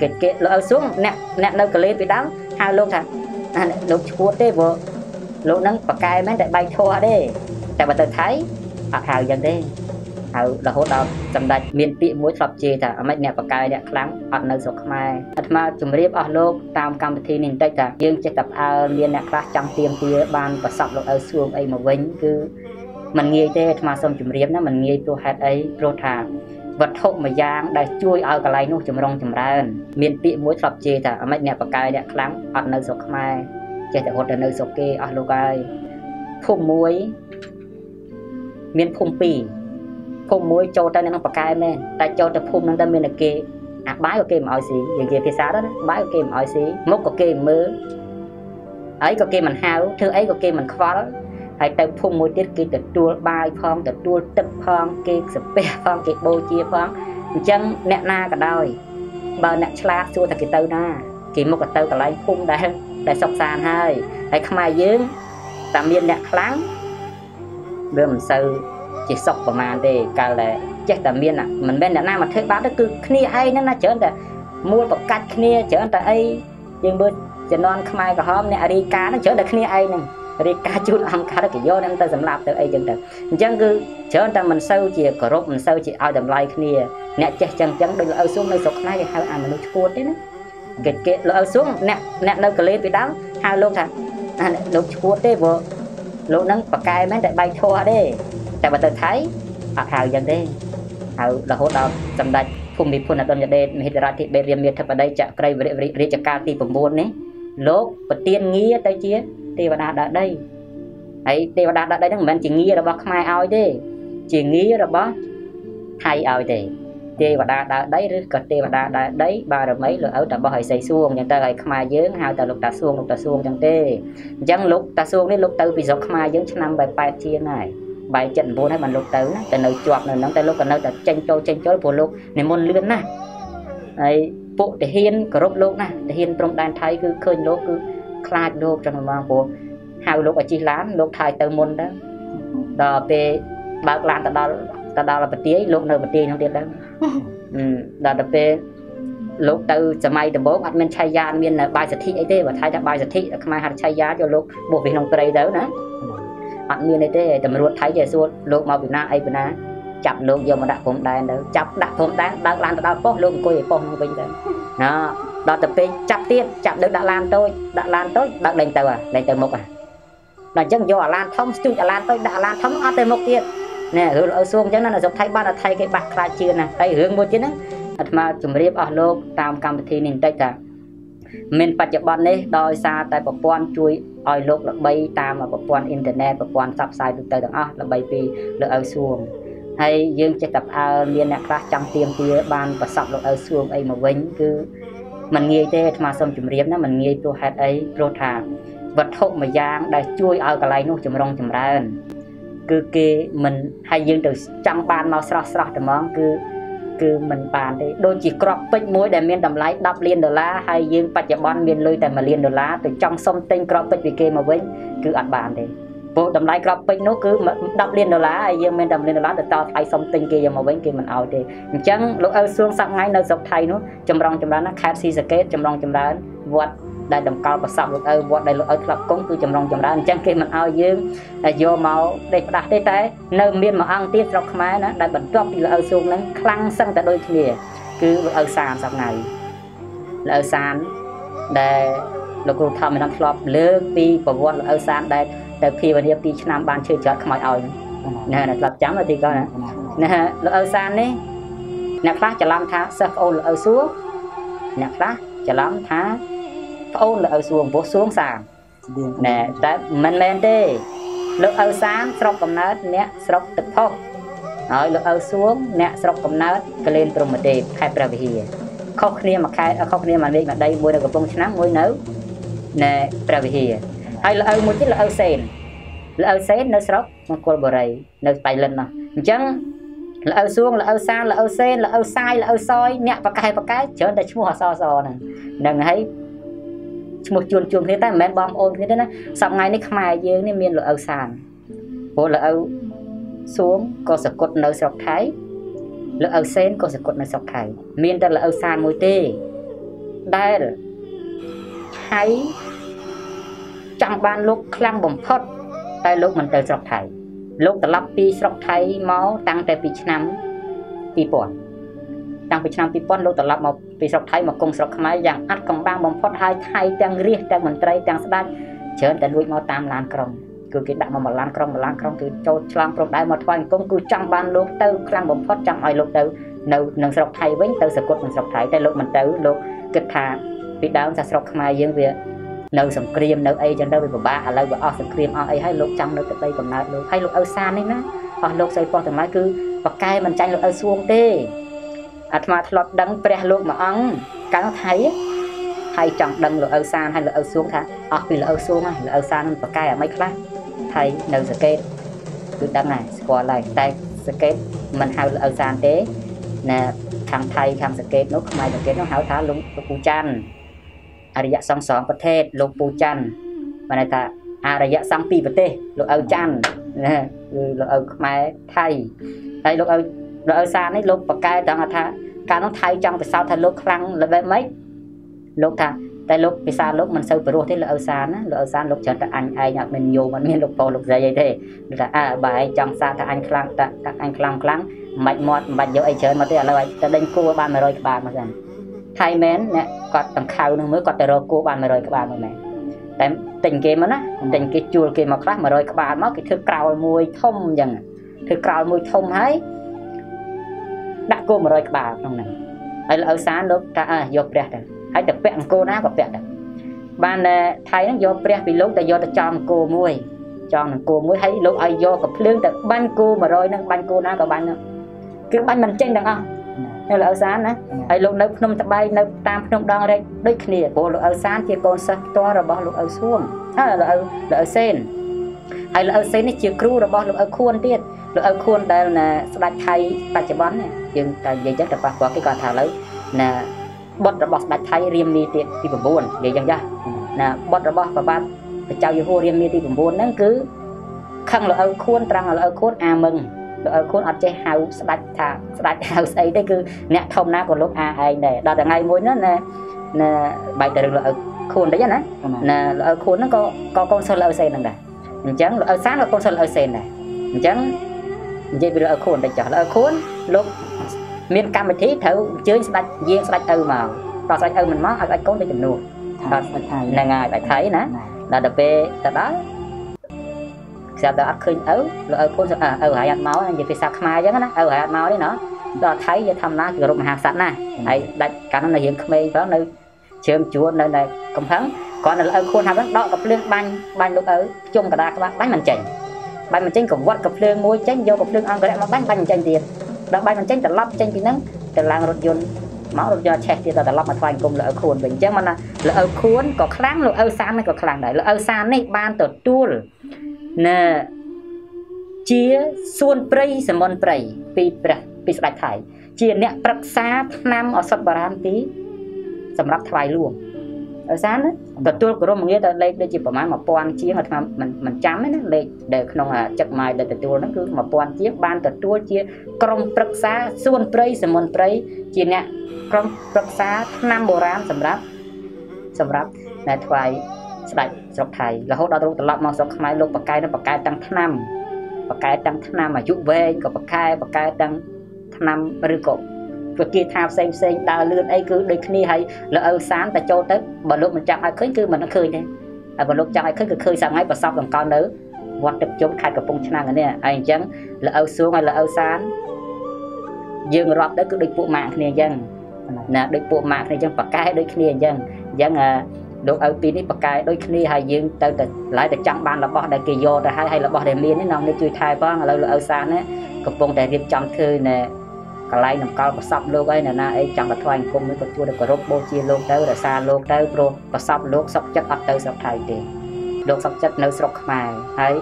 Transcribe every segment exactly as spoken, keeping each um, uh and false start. cái cái lỗ xuống nẹt nẹt đâu cái lên bị đắng hai lông thằng lông cuốn đấy vợ lông nắng bạc cay mấy đại bay thua đấy tại bạn tự thấy họ hào dần đấy hào là hỗ trợ tầm đại miền tị muối sập chì thà mấy nẹt bạc cay đấy lắng họ nơi sọc mai mà chúng mình ở lông tam cam thì nên đây thà riêng chỉ tập ao miền nẹt ra trong tiêm tia ban và sọc lông ở xuống ấy mà vĩnh cứ mình nghe thế mà xong chúng mình nó mình nghe tôi hết ấy rồi thà vật thục mà giang đã chui ở cái này nó chìm rong chìm ra miền tị muối sập chì thà mấy nẹt bạc cay đấy lắng họ nơi sọc mai chỉ để hỗ trợ nơi sọc kia ở lông cay phun muối miền phun pì phun muối cho ta nên nó bạc cay men ta cho ta phun nên ta miền là kia à bái của kia mà ỏi xí gì gì phía xa đó bái của kia mà ỏi xí mốc của kia mớ ấy của kia mình hao thứ ấy của kia mình khó hay tới phun muối tiết kia từ tua bay phong từ tua tập phong kia sập bè phong kia bôi chia phong chân nẹt na cả đời bờ nẹt chla xua thằng kia tơ na kia mốc cả tơ cả lấy phun đại đại sọc sàn hay hay không ai dướng tạm miền nẹt láng bơm sâu chỉ sọc vào màn thì cả là chắc tạm miên à mình bên là nam mà thấy bán nó cứ kia hay nó chở anh ta mua bọc cắt kia chở anh ta ấy nhưng bữa chợ non không ai cả hôm nay đi cá nó chở được kia ấy này đi cá chút ăn cá đó cái vô nên ta dầm lạp từ ấy chừng được chẳng cứ chở anh ta mình sâu chìa cỏ rốt mình sâu chìa ao dầm lại kia nè chắc chẳng chẳng đừng ở xuống nơi sọc này thì hai anh mình nuôi cua đấy nữa cái cái lỡ xuống nè nè đâu cái lên bị đắng hai luôn thằng nuôi cua đấy vợ lỗ nắng bạc cay mấy đại bay thua đấyแต่บัดท้ายอาหารยังได้เอาเราหัวเราจำได้ภูมิพูนอาดมยังได้มีแต่ราธิเบรียมเมธปได้จะใครบริบริริจักการตีผมบนนี้โลกปฏิญงี้แต่เจี๊ยเทวดาได้ไอเทวดาได้ทั้งเหมือนจีงี้เราบอกไม่เอาดิจีงี้เราบอกไทยเอาดิเทวดาได้หรือกับเทวดาได้บารมีเราเอาแต่บ่ให้ใส่ซ่วงยังแต่ไอ้ขมายเยอะหาแต่ลูกตาซ่วงลูกตาซ่วงจังเต้ยังลูกตาซ่วงนี่ลูกเต๋อปีศาจขมายเยอะชั้นนำไปไปเทียนไหนbài trận vô đấy mình lục tới từ nơi chuột nơi nắng tới lúc còn nơi từ tranh châu tranh chối vô lục này môn lươn nè ấy bộ để hiên cờ rốt lục nè để hiên trong đan thái cứ khơi lục cứ khai lục cho nó vô hào lục ở chi lán lục thái từ môn đó đò về bạc lan từ đó từ đó là bật tiếng lục nơi bật tiếng không biết đâu đò về lục từ giờ mai từ bố admin chay ya miền là bài giật thị ấy thế và thái đã bài giật thị không ai hạt chay ya cho lục bộ về nông cây đó nữa ăn miên này thế, tầm ruột thấy vậy suốt, lột màu bị na, ai bị na, chặt lột giờ mà đặt phồng đen đấy, chặt đặt phồng đen, đặt lan tao bóc lột coi bóc không bình đấy, đó, đó tập về chặt tiết, chặt được đặt lan tôi, đặt lan tôi, đặt lên tàu à, lên tàu mộc à, là chân do lan thông, chui lan tôi, đặt lan thông ăn tàu mộc tiết, nè hướng ở xuống cho nên là dọc thấy ba là thấy cái bạc la chiên này, thấy hướng một chiếc đấy, mà chuẩn bị ở lột tam cam thì nên đây cả, mình bắt chặt bọn đấy, đòi xa tại bọc quan chui ôi lúc là bay ta mà bọc quan internet bọc quan sắp sai từ từ đó là bay vì lỡ ở xuống hay dương chế tập ao miền nè ra trong tiêm tia ban và sọc lỡ ở xuống ấy mà vĩnh cứ mình nghe thế mà xong chìm riếm đó mình nghe tôi hết ấy rồi thà vật thục mà giang đã chui ở cái này nó chìm rong chìm ra cứ kì mình hay dương từ trong ban màu sọc sọc từ món cứ cứ mình bàn đấy đôi chỉ crop pick muối để miền đầm lái đắp liên đô la hay riêng bạch dạ bon miền lôi tại mà liên đô la từ trong sông tinh crop pick vì kia mà với cứ ăn bàn đấy bộ đầm lái crop pick nó cứ đắp liên đô la hay riêng miền đầm liên đô la từ tao phải sông tinh kia mà với kia mình ao thì chẳng lúc ở xương sạc ngay nơi dọc thay nó chầm rong chầm ra nó khép xi kết chầm rong chầm ra vọt đại đầm cao và sọc lúc ở vọt đại lúc ở lập cũng cứ chầm rong chầm ra chẳng kia mình ao riêng vô máu để đặt thế thế nơi miền mà ăn tiết dọc máy nó đại bẩn top thì là ở xương nó căng sang tại đôi kia cứ ở sàn sọc này là ở sàn để lúc đầu thầm mình ăn lọp lơ pi và vọt là ở sàn để để khi mà đi pi năm ban chơi chót không ai ao nè lập chấm rồi thì coi nè nè là ở sàn đấy nè phát chả làm thá sập ô là ở xuống nè phát chả làm thá ôn là ở xuống vô xuống sàn nè tại mình lên đi lúc ở sáng sọc cầm nát nè sọc tịch phong rồi lúc ở xuống nè sọc cầm nát cái lên trồng một đề khai bờ về hìa khóc nia mà khai khóc nia mà đi mà đây môi đầu của bông chán môi nấu nè bờ về hìa hay là ở một chiếc là ở sen là ở sen nó sọc mà cột bờ rầy nó bay lên nè chẳng là ở xuống là ở xa là ở sen là ở sai là ở soi nè và cái và cái chớ để mua so so nè đừng thấy một chuồn chuồn thế ta mẹ bom ôn thế đó nè sau ngày nick mai dưới nên miền là ở sàn vô là ở xuống có sập cột nơi sọc thái là ở sen có sập cột nơi sọc thái miền ta là ở sàn môi tê ដែលហើយចង់បានលោកខ្លាំងបំផុតតែលោកមិនទៅស្រុកថៃលោកត្រឡប់ពីស្រុកថៃមកតាំងតែពីឆ្នាំពីរពាន់តាំងពីឆ្នាំពីរពាន់លោកត្រឡប់មកពីស្រុកថៃមកគង់ស្រុកខ្មែរយ៉ាងអាត់កំបាំងបំផុតហើយថៃទាំងរាជទាំងមន្ត្រីទាំងស្ដេចច្រើនតែលួចមកតាមឡានក្រុងគឺគេដាក់មកមកឡានក្រុងមកឡានក្រុងគឺចូលឆ្លងព្រំដែនមកថ្វាយអង្គមគឺចង់បានលោកទៅខ្លាំងបំផុតចង់ឲ្យលោកទៅនៅក្នុងស្រុកថៃវិញទៅសកលក្នុងស្រុកថៃតែលោកមិនទៅលោកគិតថាពីដើមថាស្រុកខ្មែរយើងវានៅសង្គ្រាមនៅអីចឹងទៅវាពិបាកឥឡូវវាអស់សង្គ្រាមអស់អីហើយលោកចង់នៅទឹកដីកំណើតលោកហើយលោកអ៊ូសាននេះណាអស់លោកស្អីប៉ុស្តិ៍ទាំងឡាយគឺបកែមិនចាញ់លោកអ៊ូសួងទេអាត្មាធ្លាប់ដឹងព្រះលោកមួយអង្គកាលថៃហើយចង់ដឹងលោកអ៊ូសានហើយលោកអ៊ូសួងថាអស់ពីលោកអ៊ូសួងហើយលោកអ៊ូសាននឹងបកែអ្វីខ្លះថៃនៅសកេតគឺដឹងហើយស្គាល់ហើយតែសកេតមិនហៅលោកអ៊ូសានទេណាខាងថៃខាងសកេតនោះខ្មែរសកេតនោះហៅថាលោកពូច័ន្ទអរិយសង្ឃសองប្រទេសលោកពូច័ន្ទបានថាអរិយសង្ឃពីរប្រទេសលោកអ៊ូច័ន្ទណាគឺលោកអ៊ូខ្មែរថៃហើយលោកអ៊ូលោកអ៊ូសាននេះលោកបកែតថាកាលនោះថៃចង់ពិសោធន៍ថាលោកខ្លាំងល្បីម៉េចលោកថាតែលោកភាសាលោកមិនសូវព្រោះទេលោកអ៊ូសានណាលោកអ៊ូសានលោកច្រើនតែអញឯងអត់មានញោមអត់មានលោកប៉ោលោកស្រីអីទេលោកថាអើបើឯងចង់សាថាអញខ្លាំងតាអញខ្លាំងខ្លាំងមិនមាត់មិនយកអីច្រើនមកទេឥឡូវតែដេញគូបានមួយរយក្បាលមកហ្នឹងថៃមែនអ្នកគាត់តង្ខៅនឹងមើលគាត់ទៅរកគូបានមួយរយក្បាលមកមែនតែតែគេមកណាតែគេជួលគេមកខ្លះមួយរយក្បាលមកគេធ្វើក្រោលមួយធំអញ្ចឹងធ្វើក្រោលមួយធំហើយដាក់គូមួយរយក្បាលក្នុងហ្នឹងហើយលោកអ៊ូសានលោកថាអើយកព្រះទៅហើយតែពាក់អង្គណាក៏ពាក់ដែរបានថៃហ្នឹងយកព្រះពីលោកតែយកទៅចងអង្គមួយចងអង្គមួយហើយលោកឲ្យយកកំភ្លើងតែបាញ់គូមួយរយហ្នឹងបាញ់គូណាក៏បាញ់ហ្នឹងគឺបាញ់មិនចេញទាំងអស់នៅលោកអ៊ូសានណាហើយលោកនៅភ្នំត្បែងនៅតាមភ្នំដងរែកដូចគ្នាព្រោះលោកអ៊ូសានជាកូនសិស្សផ្ទាល់របស់លោកអ៊ូសួងអើលោកអ៊ូលោកអ៊ូសេនហើយលោកអ៊ូសេននេះជាគ្រូរបស់លោកអ៊ូខួនទៀតលោកអ៊ូខួនដែលណាស្ដេចថៃបច្ចុប្បន្នយើងតែនិយាយចឹងតែប៉ះពាល់គេគាត់ថាឥឡូវណាបុត្ររបស់ស្ដេចថៃរាមនីទីទី9និយាយយ៉ាងចាស់ណាបុត្ររបស់ព្រះបាទព្រះចៅយេហូវរាមនីទី9ហ្នឹងគឺខឹងលោកអ៊ូខួនត្រង់លោកអ៊ូខួនអាមឹងលោកអ៊ូខួនអត់ចេះហៅស្ដេចថាស្ដេចហៅស្អីទេគឺអ្នកធំណាក៏លោកអាឯងដែរដល់ថ្ងៃមួយនោះណាណាបែកតែរឿងលោកអ៊ូខួនតិចណាណាលោកអ៊ូខួនហ្នឹងក៏ក៏កូនសិស្សលោកអ៊ូសេនហ្នឹងដែរអញ្ចឹងលោកអ៊ូសានក៏កូនសិស្សលោកអ៊ូសេនដែរអញ្ចឹងនិយាយពីលោកអ៊ូខួនតិចចាស់លោកអ៊ូខួនលោកមានកម្មវិធីត្រូវអញ្ជើញស្ដេចយាងស្ដេចអ៊ូមកដល់ស្ដេចអ៊ូមិនមកឲ្យស្ដេចកូនទៅជំនួសដល់ស្ដេចថៃហ្នឹងហើយស្ដេចថៃណាដល់ទៅពេលទៅដល់ខ្សែដល់អត់ឃើញអ៊ូលោកអ៊ូខួនអ៊ូហើយអត់មកនិយាយភាសាខ្មែរអញ្ចឹងណាអ៊ូហើយអត់មកទេណាដល់ថៃយល់ថាណាគោរពមហាក្សត្រណាហើយដាច់កាលនោះនៅរៀងក្មេងផងនៅជើងជួននៅតែកំផឹងគាត់នៅលោកអ៊ូខួនថាដកកំភ្លើងបាញ់បាញ់លោកអ៊ូខ្ជុំកដាក្បាច់បាញ់មិនចេញបាញ់មិនចេញក៏វត្តកំភ្លើងមួយចេញយកកំភ្លើងអង្គរៈមកបាញ់បាញ់មិនចេញទៀតដល់បាយមិនចេញត្រឡប់ចេញពីហ្នឹងទៅឡើងរថយន្តមករថយន្តឆេះទៀតដល់ត្រឡប់មកថ្វាយអង្គមលោកអ៊ូខួនវិញអញ្ចឹងមកណាលោកអ៊ូខួនក៏ខ្លាំងលោកអ៊ូសាននេះក៏ខ្លាំងដែរលោកអ៊ូសាននេះបានទទួលណាជាសួនព្រៃសមុនព្រៃពីព្រះពីស្ដេចថៃជាអ្នកប្រឹក្សាឆ្នាំឱសថបារាមទីសម្រាប់ថ្វាយលួងអ៊ូសានទទួលក្រុមងារតលេខដូចជាប្រមាណ1000ជាងអាត្មាមិនចាំទេណាលេខដែលក្នុងចឹកម៉ាយដែលទទួលហ្នឹងគឺ1000ជាងបានទទួលជាក្រុមប្រឹក្សាសួនព្រៃសមុនព្រៃជាអ្នកក្រុមប្រឹក្សាឆ្នាំបុរាណសម្រាប់សម្រាប់ណែថ្វាយស្ដេចស្រុកថៃរហូតដល់ត្រង់ត្រឡប់មកស្រុកខ្មែរលោកបកែនឹងបកែតាំងឆ្នាំបកែតាំងឆ្នាំអាយុវែងក៏បកែបកែតាំងឆ្នាំឬក៏ព្រោះគេថាផ្សេងផ្សេងដើរលឿនអីគឺដូចគ្នាហើយលោកអ៊ូសានតែចូលទៅបើលោកមិនចាំឲ្យឃើញគឺមិនឃើញទេហើយបើលោកចាំឲ្យឃើញគឺឃើញសង្ហៃប្រសពកង្កោនៅវត្តទឹកជុំខេត្តកំពង់ឆ្នាំងនេះហើយអញ្ចឹងលោកអ៊ូសួងហើយលោកអ៊ូសានយើងរាប់ទៅគឺដូចពួកម៉ាក់គ្នាអញ្ចឹងណាដូចពួកម៉ាក់គ្នាអញ្ចឹងបកែដូចគ្នាអញ្ចឹងអញ្ចឹងលោកអ៊ូពីនេះបកែដូចគ្នាហើយយើងទៅតែឡាយតែចាំបានរបស់ដែលគេយកទៅហើយហើយរបស់ដែលមាននេះនាំនេះជួយថែផងឥឡូវលោកអ៊ូសានកំពុងតែរៀបចំធ្វើនៅកន្លែងនំកល់ប្រសពលោកឯណាណាអីចង់ទៅថ្វាយអង្គមនេះក៏ជួយគោរពបូជាលោកទៅរក្សាលោកទៅព្រោះប្រសពលោកសុខចិត្តអត់ទៅស្រុកថៃទេលោកសុខចិត្តនៅស្រុកខ្មែរហើយ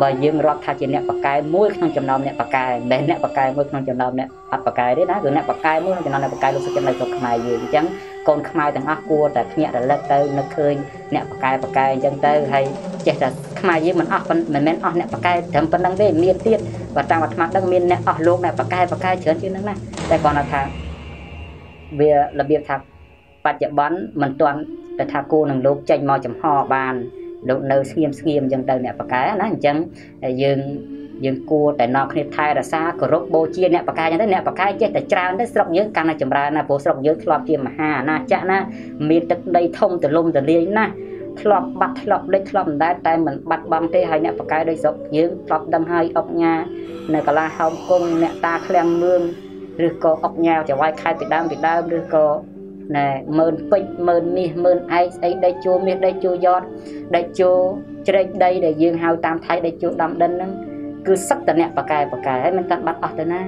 បើយើងរាប់ថាជាអ្នកបកែមួយក្នុងចំណោមអ្នកបកែមិនមែនអ្នកបកែមួយក្នុងចំណោមអ្នកអត់បកែទេណាគឺអ្នកបកែមួយក្នុងចំណោមអ្នកបកែលោកសុខចិត្តនៅស្រុកខ្មែរយើងអញ្ចឹងកូនខ្មែរទាំងអស់គួរតែភ្ញាក់រលឹកទៅនឹកឃើញអ្នកបកែបកែអញ្ចឹងទៅហើយចេះតែខ្មែរយើងមិនអស់មិនមែនអស់អ្នកបកែត្រឹមប៉ុណ្្នឹងទេមានទៀតបើតាមអាត្មាដឹងមានអ្នកអស់លោកអ្នកបកែបកែច្រើនជាងហ្នឹងណាតែគាត់ថាវារបៀបថាប bạch dạ bắn mình toàn để thà cô nàng lục tranh mò chấm hò bàn lục nơ xiêm xiêm dân đời nè bà cá nó chẳng dương dương cua tại nọ khi thay là xa cờ rốt bô chia nè bà cá như thế nè bà cá chết tại trao nó sọc nhớ căn là chấm ra nè bố sọc nhớ lọp chia mà hà na chả na miền đất đây thông từ lông từ liền na lọp bắt lọp đây lọp đá tay mình bắt bom thế hay nè bà cá đây sọc nhớ lọp đâm hơi ốc nhà nè cả là hồng cung nè ta kheng mương rực co ốc nhà chỉ vai khai từ đam từ đam rực co nè mơn pin mơn mi mơn ai ấy đây chua mi đây chua giọt đây chua đây đây để dương hào tam thái đây chua đậm đen cứ sắc tận nẹt bạc cài bạc cài hết mình tận bắt ở tận na